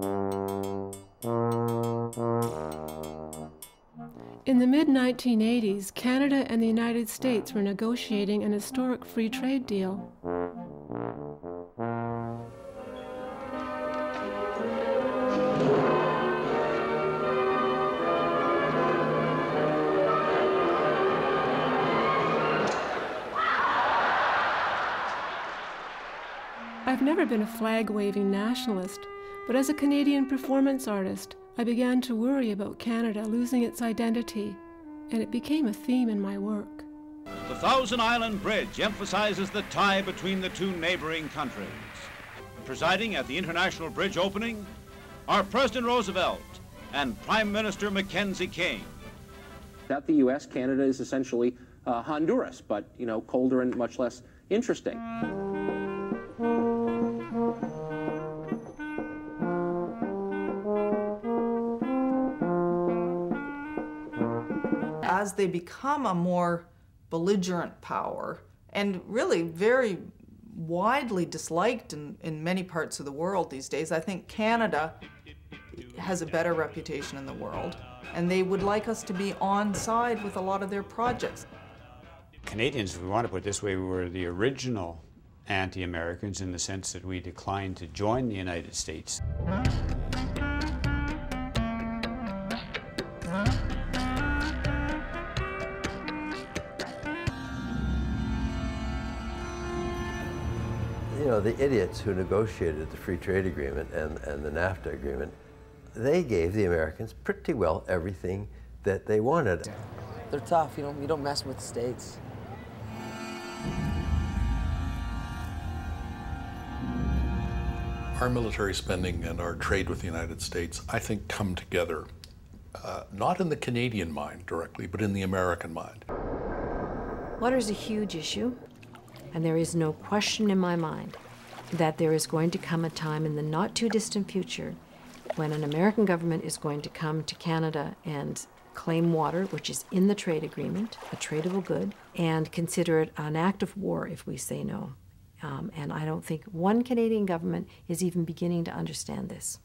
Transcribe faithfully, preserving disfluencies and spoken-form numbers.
In the mid nineteen eighties, Canada and the United States were negotiating an historic free trade deal. I've never been a flag-waving nationalist, but as a Canadian performance artist, I began to worry about Canada losing its identity, and it became a theme in my work. The Thousand Island Bridge emphasizes the tie between the two neighboring countries. Presiding at the International Bridge opening are President Roosevelt and Prime Minister Mackenzie King. That the U S, Canada is essentially uh, Honduras, but, you know, colder and much less interesting. As they become a more belligerent power, and really very widely disliked in, in many parts of the world these days, I think Canada has a better reputation in the world, and they would like us to be on side with a lot of their projects. Canadians, if we want to put it this way, were the original anti-Americans in the sense that we declined to join the United States. You know, the idiots who negotiated the free trade agreement and, and the NAFTA agreement, they gave the Americans pretty well everything that they wanted. They're tough. You don't, you don't mess with the states. Our military spending and our trade with the United States, I think, come together, uh, not in the Canadian mind directly, but in the American mind. Water is a huge issue. And there is no question in my mind that there is going to come a time in the not-too-distant future when an American government is going to come to Canada and claim water, which is in the trade agreement, a tradable good, and consider it an act of war if we say no. Um, and I don't think one Canadian government is even beginning to understand this.